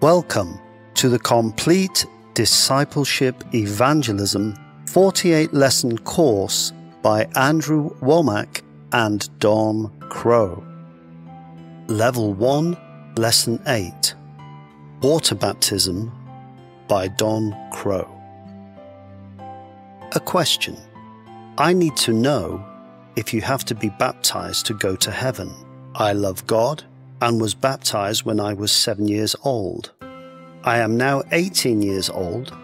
Welcome to the complete Discipleship Evangelism 48 Lesson Course by Andrew Womack and Don Crow. Level 1, Lesson 8, Water Baptism by Don Crow. A question. I need to know if you have to be baptized to go to heaven. I love God and was baptized when I was 7 years old. I am now 18 years old,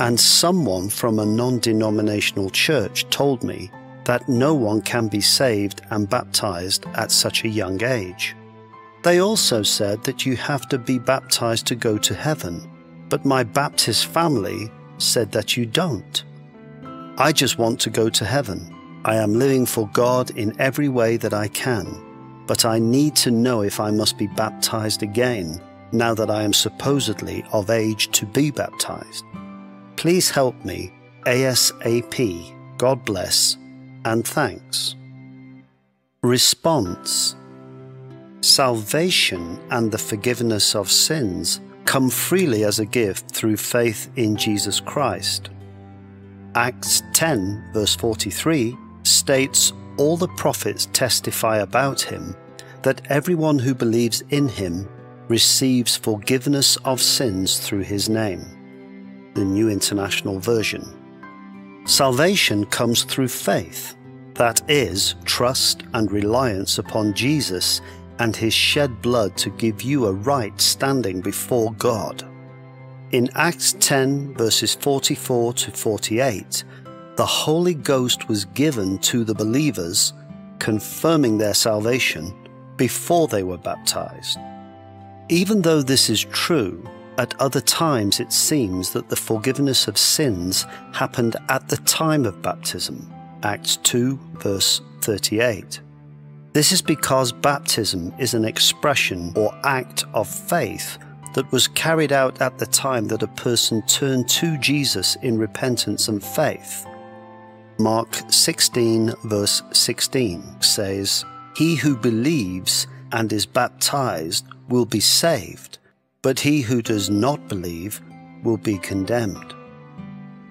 and someone from a non-denominational church told me that no one can be saved and baptized at such a young age. They also said that you have to be baptized to go to heaven, but my Baptist family said that you don't. I just want to go to heaven. I am living for God in every way that I can, but I need to know if I must be baptized again, now that I am supposedly of age to be baptized. Please help me ASAP. God bless and thanks. Response. Salvation and the forgiveness of sins come freely as a gift through faith in Jesus Christ. Acts 10 verse 43 states, "All the prophets testify about him, that everyone who believes in him receives forgiveness of sins through his name." The New International Version. Salvation comes through faith, that is, trust and reliance upon Jesus and his shed blood to give you a right standing before God. In Acts 10 verses 44 to 48, the Holy Ghost was given to the believers, confirming their salvation before they were baptized. Even though this is true, at other times it seems that the forgiveness of sins happened at the time of baptism, Acts 2 verse 38. This is because baptism is an expression or act of faith that was carried out at the time that a person turned to Jesus in repentance and faith. Mark 16 verse 16 says, "He who believes and is baptized will be saved, but he who does not believe will be condemned."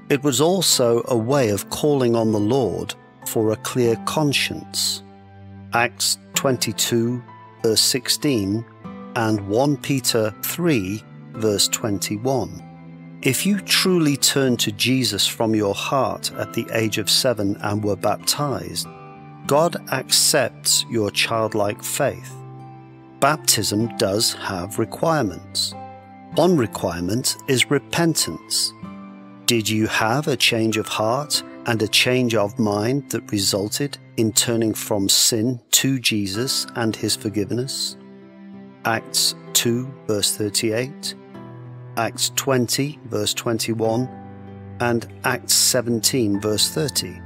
It was also a way of calling on the Lord for a clear conscience. Acts 22 verse 16 and 1 Peter 3 verse 21. If you truly turned to Jesus from your heart at the age of 7 and were baptized, God accepts your childlike faith. Baptism does have requirements. One requirement is repentance. Did you have a change of heart and a change of mind that resulted in turning from sin to Jesus and his forgiveness? Acts 2 verse 38, Acts 20 verse 21, and Acts 17 verse 30.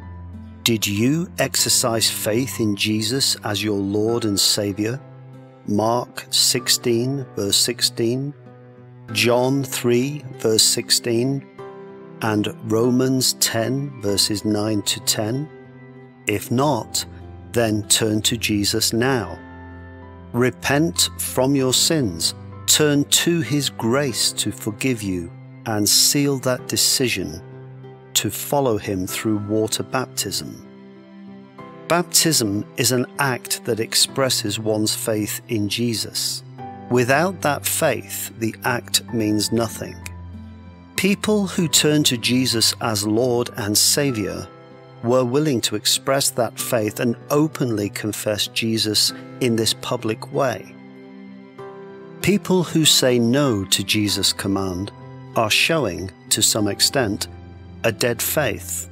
Did you exercise faith in Jesus as your Lord and Saviour? Mark 16 verse 16, John 3 verse 16, and Romans 10 verses 9 to 10. If not, then turn to Jesus now. Repent from your sins, turn to his grace to forgive you, and seal that decision to follow him through water baptism. Baptism is an act that expresses one's faith in Jesus. Without that faith, the act means nothing. People who turned to Jesus as Lord and Saviour were willing to express that faith and openly confess Jesus in this public way. People who say no to Jesus' command are showing, to some extent, a dead faith.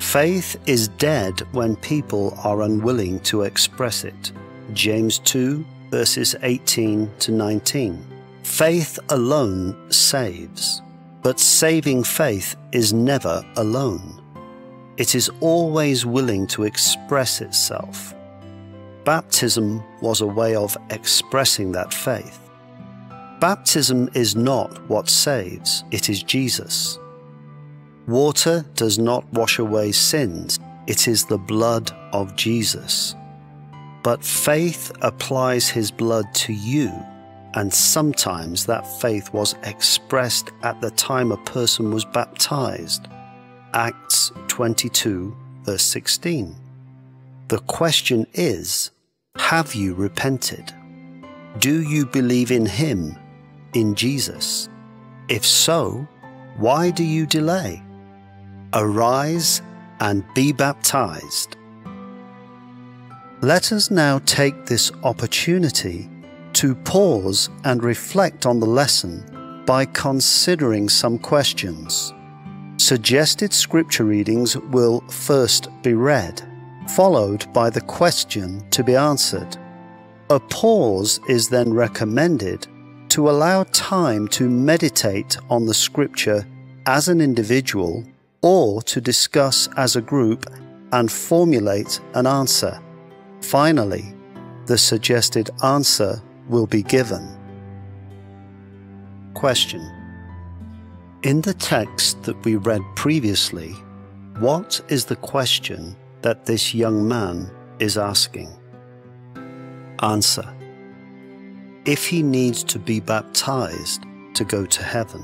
Faith is dead when people are unwilling to express it. James 2 verses 18 to 19. Faith alone saves, but saving faith is never alone. It is always willing to express itself. Baptism was a way of expressing that faith. Baptism is not what saves, it is Jesus. Water does not wash away sins, it is the blood of Jesus. But faith applies his blood to you, and sometimes that faith was expressed at the time a person was baptized. Acts 22, verse 16. The question is, have you repented? Do you believe in Him, in Jesus? If so, why do you delay? Arise and be baptized. Let us now take this opportunity to pause and reflect on the lesson by considering some questions. Suggested scripture readings will first be read, followed by the question to be answered. A pause is then recommended to allow time to meditate on the scripture as an individual or to discuss as a group and formulate an answer. Finally, the suggested answer will be given. Question. In the text that we read previously, what is the question that this young man is asking? Answer. If he needs to be baptized to go to heaven.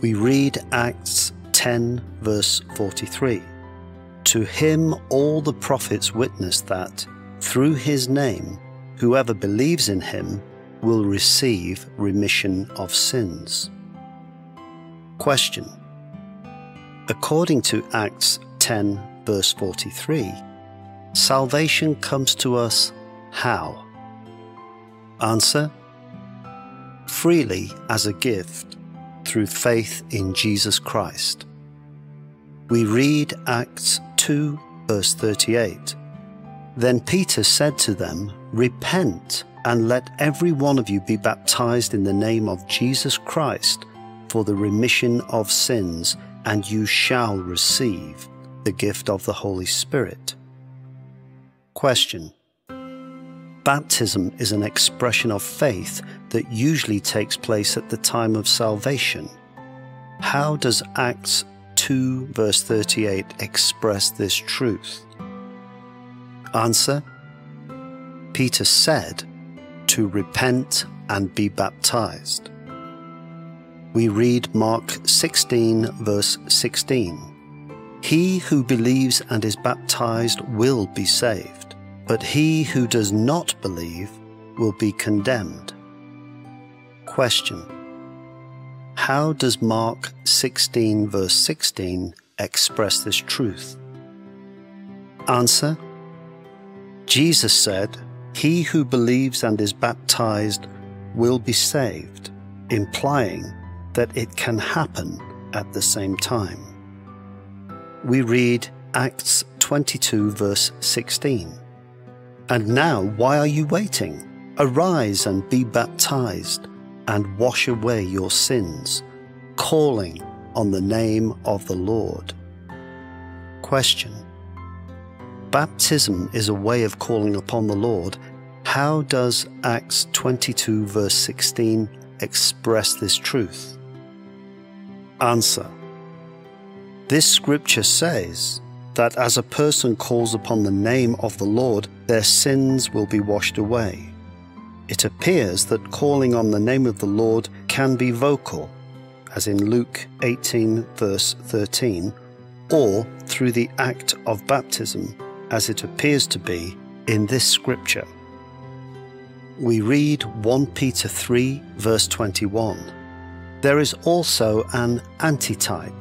We read Acts 10 verse 43. To him all the prophets witness that, through his name, whoever believes in him will receive remission of sins. Question. According to Acts 10 verse 43, salvation comes to us how? Answer. Freely as a gift, through faith in Jesus Christ. We read Acts 2 verse 38. Then Peter said to them, repent and let every one of you be baptized in the name of Jesus Christ for the remission of sins, and you shall receive the gift of the Holy Spirit. Question. Baptism is an expression of faith that usually takes place at the time of salvation. How does Acts 2 verse 38 express this truth? Answer. Peter said to repent and be baptized. We read Mark 16 verse 16. He who believes and is baptized will be saved, but he who does not believe will be condemned. Question. How does Mark 16 verse 16 express this truth? Answer. Jesus said, he who believes and is baptized will be saved, implying that it can happen at the same time. We read Acts 22 verse 16. And now, why are you waiting? Arise and be baptized, and wash away your sins, calling on the name of the Lord. Question. Baptism is a way of calling upon the Lord. How does Acts 22 verse 16 express this truth? Answer. This scripture says that as a person calls upon the name of the Lord, their sins will be washed away. It appears that calling on the name of the Lord can be vocal, as in Luke 18 verse 13, or through the act of baptism, as it appears to be in this scripture. We read 1 Peter 3 verse 21. There is also an antitype,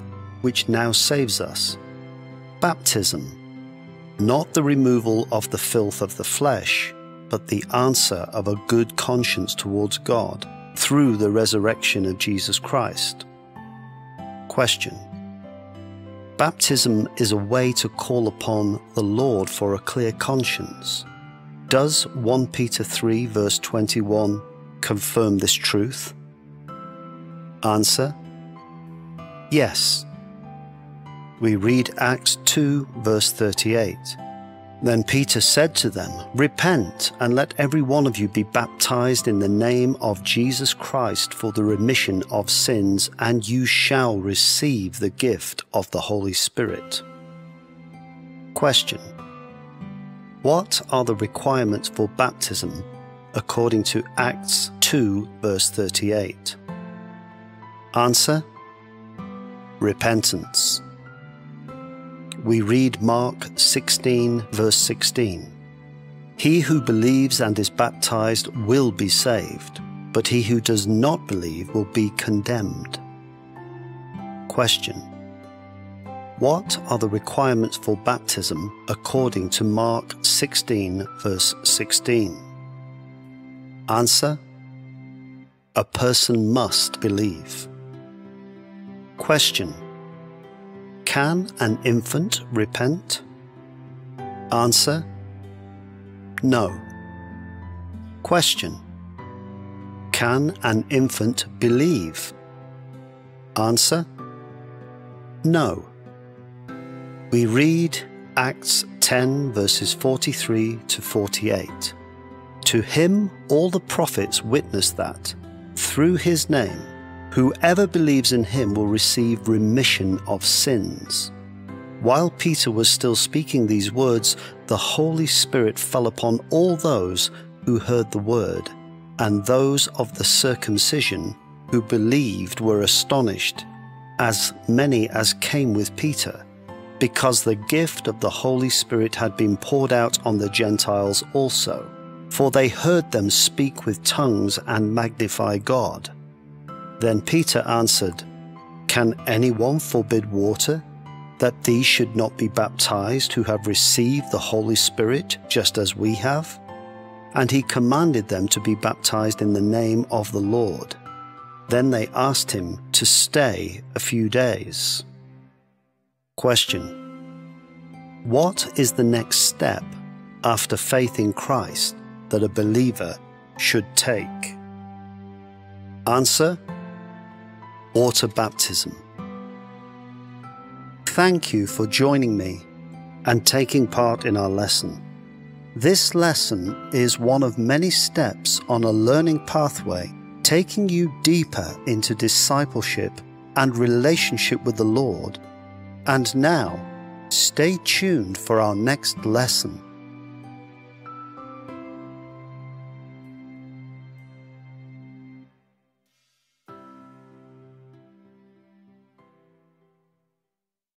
which now saves us. Baptism, not the removal of the filth of the flesh, but the answer of a good conscience towards God through the resurrection of Jesus Christ. Question. Baptism is a way to call upon the Lord for a clear conscience. Does 1 Peter 3 verse 21 confirm this truth? Answer. Yes. We read Acts 2 verse 38. Then Peter said to them, repent and let every one of you be baptized in the name of Jesus Christ for the remission of sins, and you shall receive the gift of the Holy Spirit. Question. What are the requirements for baptism according to Acts 2, verse 38? Answer: repentance. We read Mark 16, verse 16. He who believes and is baptized will be saved, but he who does not believe will be condemned. Question: what are the requirements for baptism according to Mark 16, verse 16? Answer: a person must believe. Question: can an infant repent? Answer: no. Question: can an infant believe? Answer: no. We read Acts 10, verses 43 to 48. To him all the prophets witness that, through his name, whoever believes in him will receive remission of sins. While Peter was still speaking these words, the Holy Spirit fell upon all those who heard the word, and those of the circumcision who believed were astonished, as many as came with Peter, because the gift of the Holy Spirit had been poured out on the Gentiles also, for they heard them speak with tongues and magnify God. Then Peter answered, can anyone forbid water, that these should not be baptized who have received the Holy Spirit just as we have? And he commanded them to be baptized in the name of the Lord. Then they asked him to stay a few days. Question: what is the next step after faith in Christ that a believer should take? Answer: water baptism. Thank you for joining me and taking part in our lesson. This lesson is one of many steps on a learning pathway taking you deeper into discipleship and relationship with the Lord. And now, stay tuned for our next lesson.